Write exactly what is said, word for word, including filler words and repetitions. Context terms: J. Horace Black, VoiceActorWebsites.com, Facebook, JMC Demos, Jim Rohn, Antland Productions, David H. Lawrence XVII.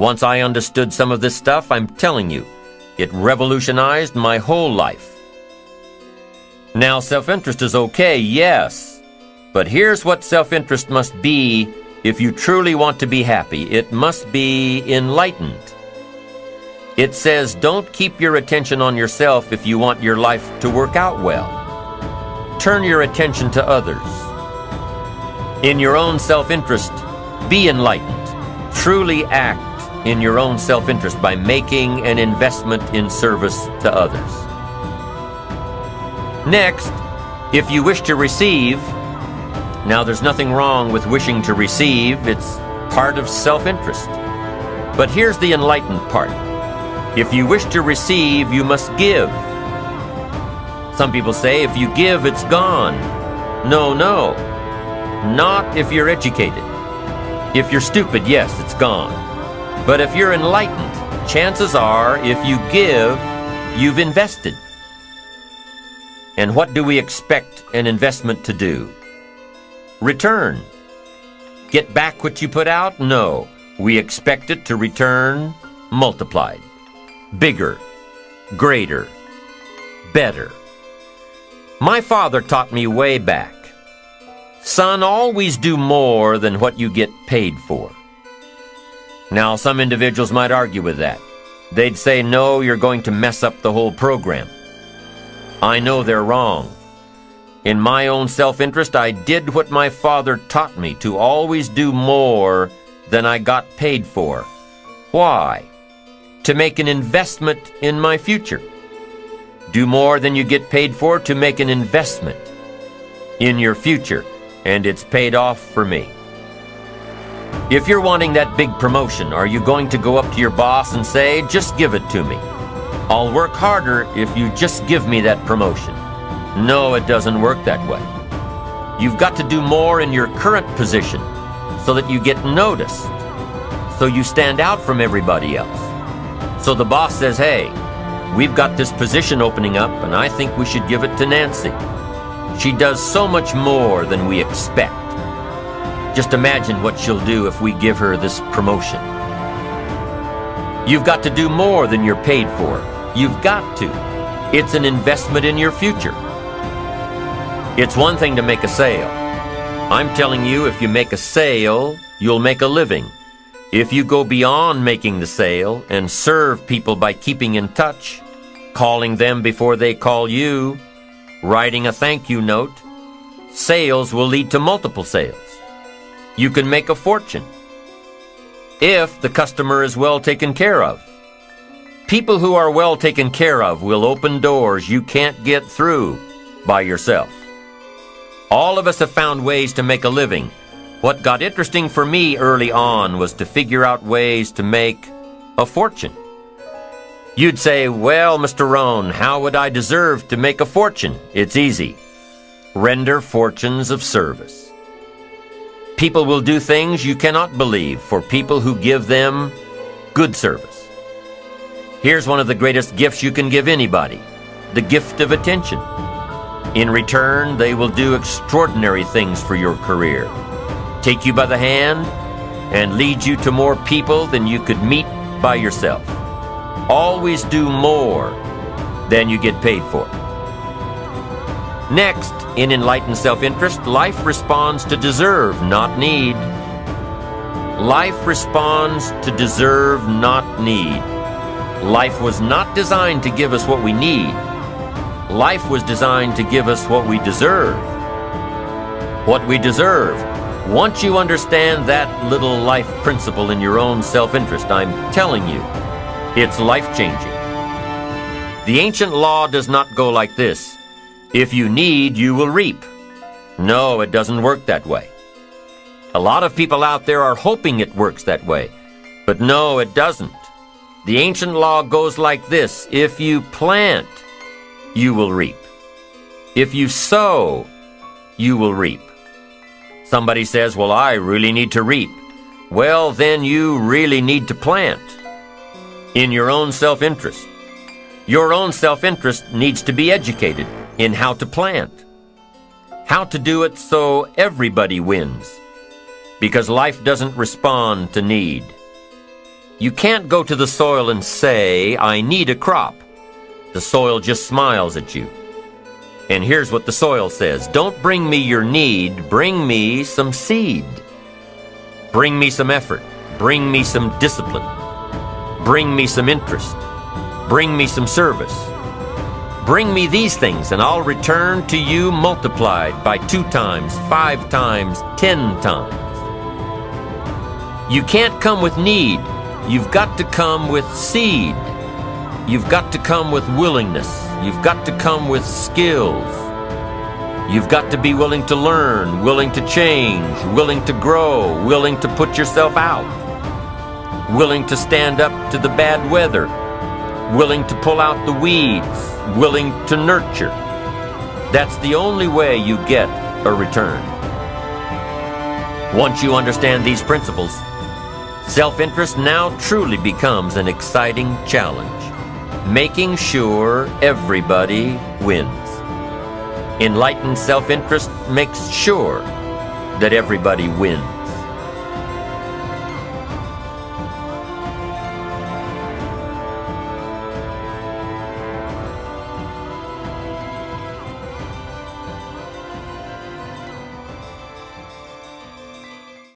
Once I understood some of this stuff, I'm telling you, it revolutionized my whole life. Now, self-interest is okay, yes, but here's what self-interest must be if you truly want to be happy. It must be enlightened. It says, don't keep your attention on yourself if you want your life to work out well. Turn your attention to others. In your own self-interest, be enlightened. Truly act in your own self-interest by making an investment in service to others. Next, if you wish to receive, now there's nothing wrong with wishing to receive, it's part of self-interest. But here's the enlightened part. If you wish to receive, you must give. Some people say, if you give, it's gone. No, no, not if you're educated. If you're stupid, yes, it's gone. But if you're enlightened, chances are, if you give, you've invested. And what do we expect an investment to do? Return. Get back what you put out? No. We expect it to return multiplied, bigger, greater, better. My father taught me way back, son, always do more than what you get paid for. Now, some individuals might argue with that. They'd say, no, you're going to mess up the whole program. I know they're wrong. In my own self-interest, I did what my father taught me, to always do more than I got paid for. Why? To make an investment in my future. Do more than you get paid for to make an investment in your future, and it's paid off for me. If you're wanting that big promotion, are you going to go up to your boss and say, just give it to me? I'll work harder if you just give me that promotion. No, it doesn't work that way. You've got to do more in your current position so that you get noticed, so you stand out from everybody else. So the boss says, hey, we've got this position opening up, and I think we should give it to Nancy. She does so much more than we expect. Just imagine what she'll do if we give her this promotion. You've got to do more than you're paid for. You've got to. It's an investment in your future. It's one thing to make a sale. I'm telling you, if you make a sale, you'll make a living. If you go beyond making the sale and serve people by keeping in touch, calling them before they call you, writing a thank you note, sales will lead to multiple sales. You can make a fortune if the customer is well taken care of. People who are well taken care of will open doors you can't get through by yourself. All of us have found ways to make a living. What got interesting for me early on was to figure out ways to make a fortune. You'd say, well, Mister Rohn, how would I deserve to make a fortune? It's easy. Render fortunes of service. People will do things you cannot believe for people who give them good service. Here's one of the greatest gifts you can give anybody, the gift of attention. In return, they will do extraordinary things for your career, take you by the hand and lead you to more people than you could meet by yourself. Always do more than you get paid for. Next, in enlightened self-interest, life responds to deserve, not need. Life responds to deserve, not need. Life was not designed to give us what we need. Life was designed to give us what we deserve. What we deserve. Once you understand that little life principle in your own self-interest, I'm telling you, it's life-changing. The ancient law does not go like this. If you need, you will reap. No, it doesn't work that way. A lot of people out there are hoping it works that way, but no, it doesn't. The ancient law goes like this. If you plant, you will reap. If you sow, you will reap. Somebody says, well, I really need to reap. Well, then you really need to plant in your own self-interest. Your own self-interest needs to be educated in how to plant, how to do it so everybody wins, because life doesn't respond to need. You can't go to the soil and say, I need a crop. The soil just smiles at you. And here's what the soil says. Don't bring me your need. Bring me some seed. Bring me some effort. Bring me some discipline. Bring me some interest. Bring me some service. Bring me these things, and I'll return to you multiplied by two times, five times, ten times. You can't come with need. You've got to come with seed. You've got to come with willingness. You've got to come with skills. You've got to be willing to learn, willing to change, willing to grow, willing to put yourself out, willing to stand up to the bad weather, willing to pull out the weeds, willing to nurture. That's the only way you get a return. Once you understand these principles, self-interest now truly becomes an exciting challenge, making sure everybody wins. Enlightened self-interest makes sure that everybody wins.